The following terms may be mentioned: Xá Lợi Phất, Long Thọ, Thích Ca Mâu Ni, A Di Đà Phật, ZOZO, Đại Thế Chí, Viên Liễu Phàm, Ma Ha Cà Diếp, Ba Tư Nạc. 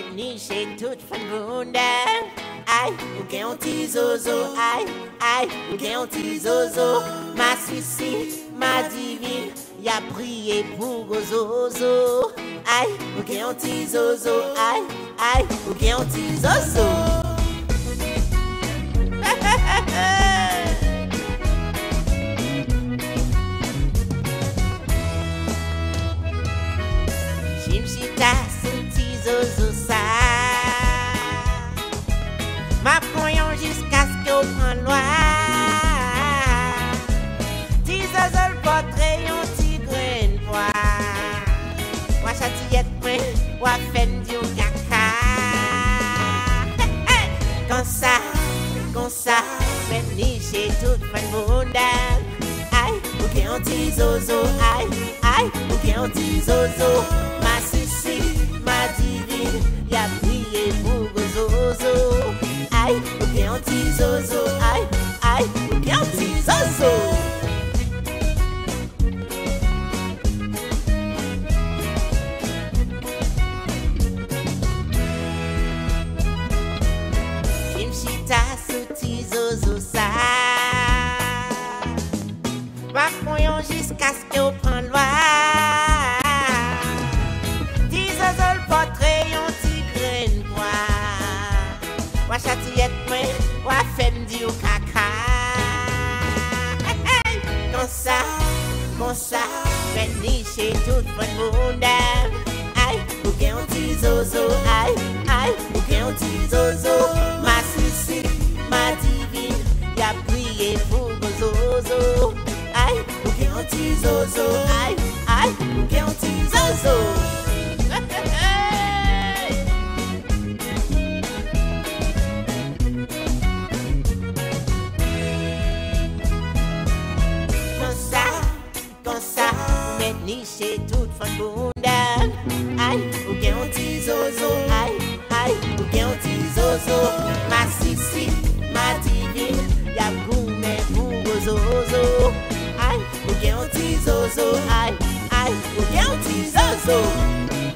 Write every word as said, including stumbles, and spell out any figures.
Let me shake tooth from Bunda. I county Zozo, I, I county Zozo. Ma Suisse, ma divine, y'a prié pour Zozo. I county Zozo, I, I county Zozo. Chimchita senti Zozo ça. M'appoyant jusqu'à ce qu'on prenne loi. Ti Zozo le portrait yon ti graine pois. Moi chatillette moi, moi femme du caca. Quand ça, quand ça, même ni chez toute ma mondaine. Aïe, ou qui en dit Zozo, aïe, aïe, ou qui en dit Zozo. Ma Suisse, ma divine, y'a prié pour Zozo. Aïe, ou qui en dit Zozo, aïe, aïe, ou qui en dit Zozo. Chimchita souti Zozo ça. Va foyon jusqu'à ce que prend loi. Chatillette moi, moi femme du caca. Comme ça, comme ça, venez chez tout le monde. Aïe, ou bien on dit Zozo, aïe, aïe, ou bien on dit Zozo. Ma Suisse, ma divine, y'a prié pour Zozo. Aïe, ou bien on dit Zozo, aïe, aïe, ou bien on dit Zozo. Ni chez toute fin bondaine. Aïe, ou bien on dit Zozo, aïe, aïe, ou bien on dit Zozo. Ma Sissi, ma divine, y'a gourmet pour Zozo. Aïe, ou bien on dit Zozo, aïe, aïe, ou bien on dit Zozo.